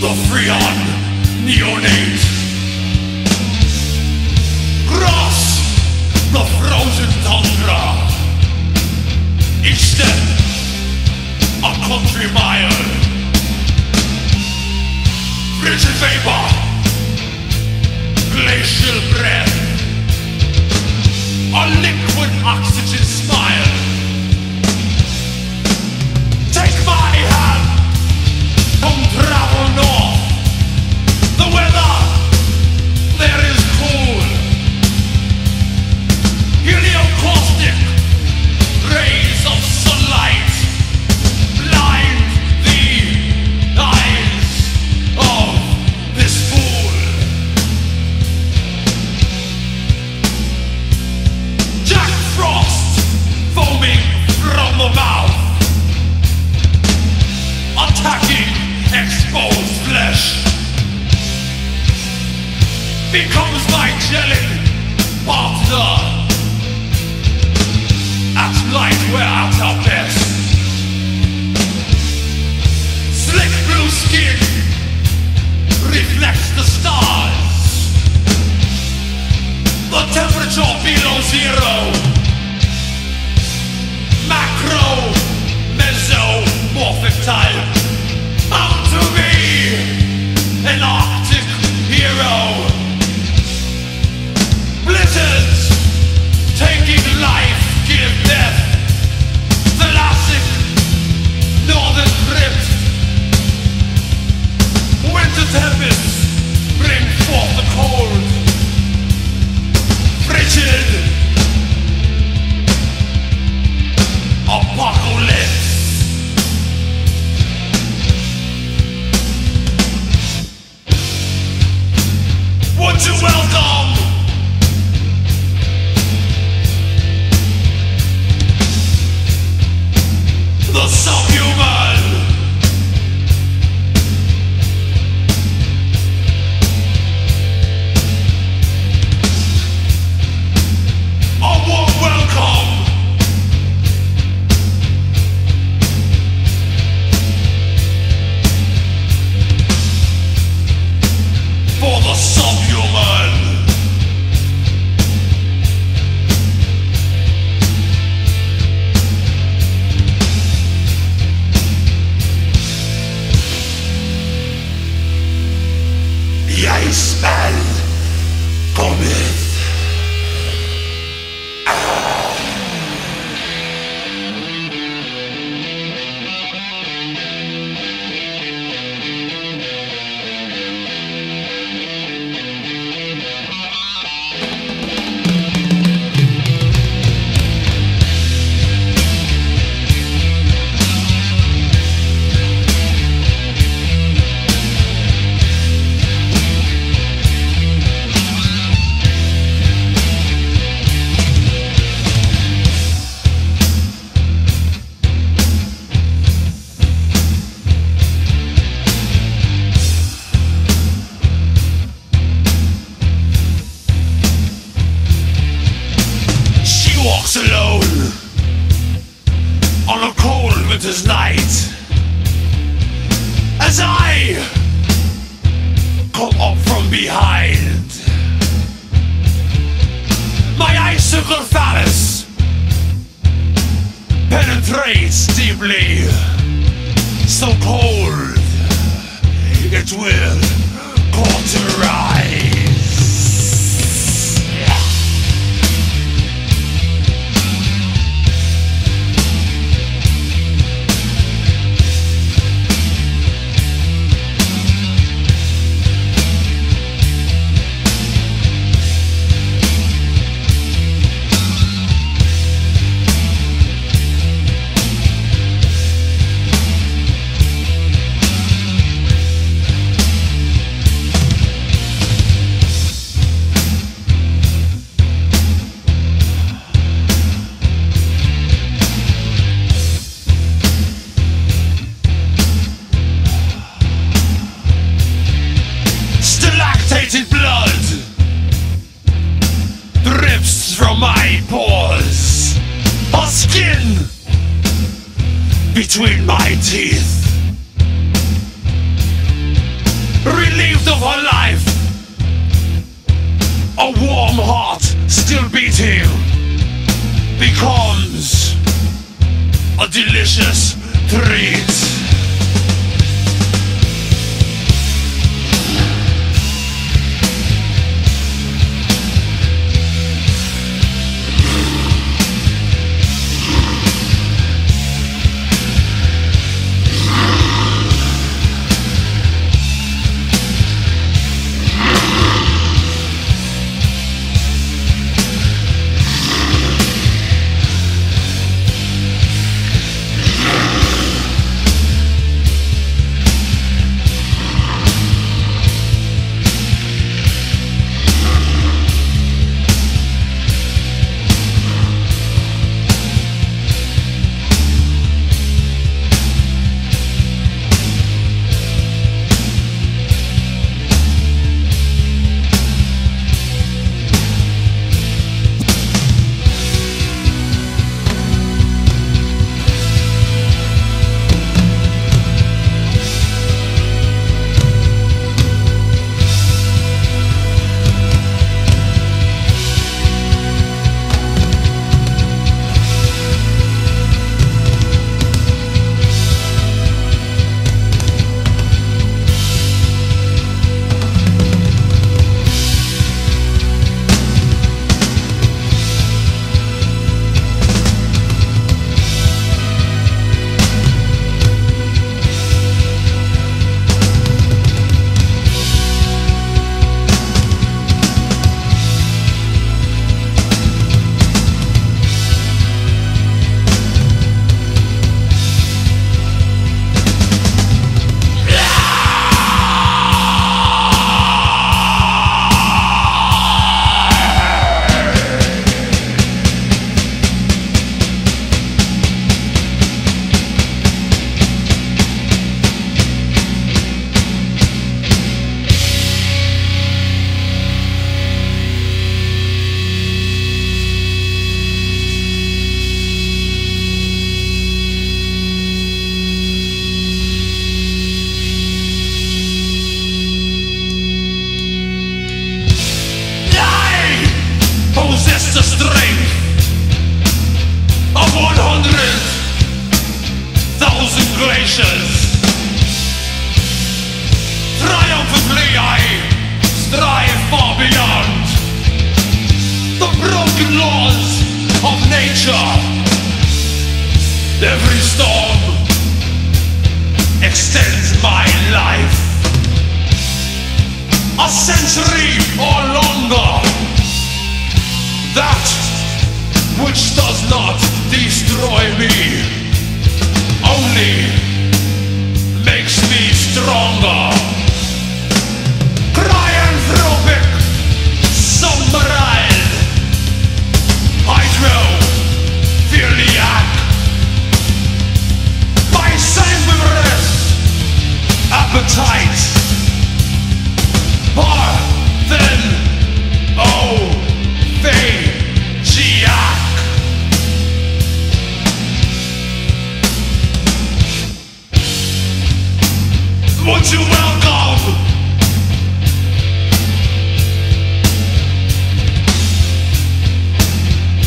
the Freon neonate. Cross the frozen tundra. Each step a country mile. Frigid vapor, glacial breath, a liquid oxygen smile. Take my hand, come travel north. The weather there is cool. Heliocaustic rays of sunlight blind the eyes of this fool. Jack Frost foaming from the mouth, attacking exposed flesh, becomes my gelling partner. At night we're at our best. Slick blue skin reflects the stars. The temperature below zero. Macro mesomorphic type. Out to be an Arctic hero. Blizzards taking life, give death. Thalassic northern crypt. Winter tempests bring forth the cold. Frigid apocalypse. Would you welcome the subhuman? A warm welcome for the subhuman. Iceman cometh. Alone on a cold winter's night, as I come up from behind, my icicle phallus penetrates deeply, so cold it will cauterize. Between my teeth, relieved of her life. A warm heart still beating becomes a delicious treat. Triumphantly I strive far beyond the broken laws of nature. Every storm extends my life a century or longer. That which does not destroy me only makes me stronger. Cryanthropic submarine, hydrophiliac, bicyclic appetite, parthenophageiac. Would you welcome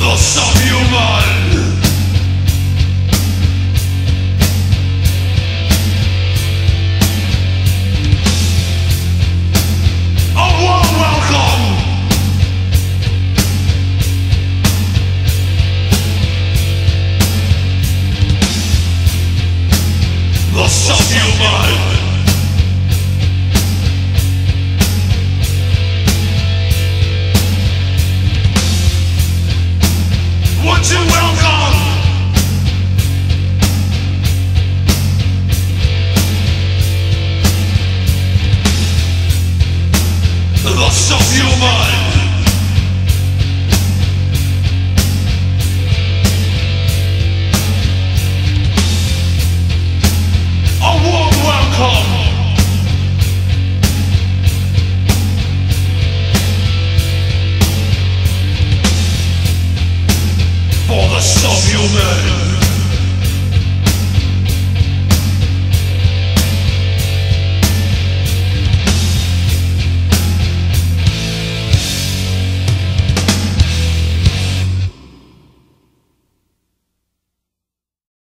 the subhuman? A warm welcome the subhuman. Would you welcome the subhuman?